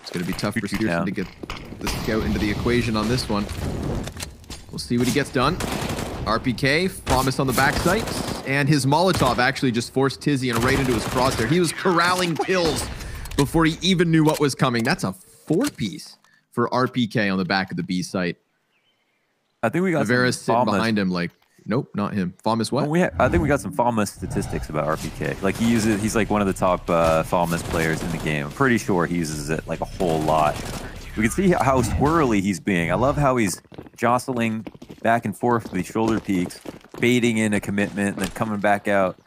It's going to be tough for Searson to get the scout into the equation on this one. We'll see what he gets done. RPK, Famas on the backside, and his Molotov actually just forced Tizzy and right into his crosshair. He was corralling pills before he even knew what was coming. That's a four-piece for RPK on the back of the B site. I think we got Tavares sitting behind him like, nope, not him. Famas what? I think we got some Famas statistics about RPK. Like he's like one of the top Famas players in the game. I'm pretty sure he uses it like a whole lot. We can see how squirrely he's being. I love how he's jostling back and forth with these shoulder peaks, baiting in a commitment, and then coming back out.